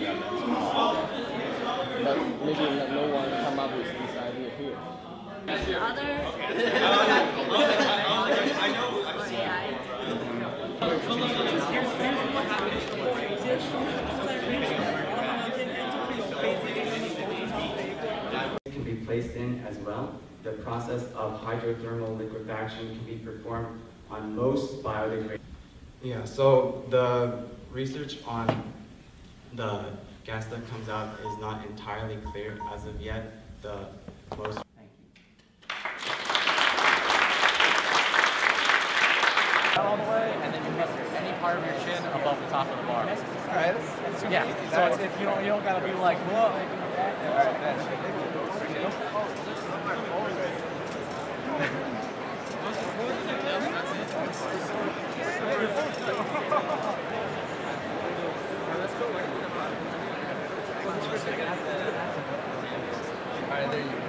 But maybe no one come up with this idea here. Can be placed in as well. The process of hydrothermal liquefaction can be performed on most biodegradable. Yeah, so the research on the gas that comes out is not entirely clear as of yet. The most all the way, and then you must have any part of your chin above the top of the bar. All right, that's yeah. Easy. So it's, if you don't gotta be like, whoa. All right, that's it. All right, there you go.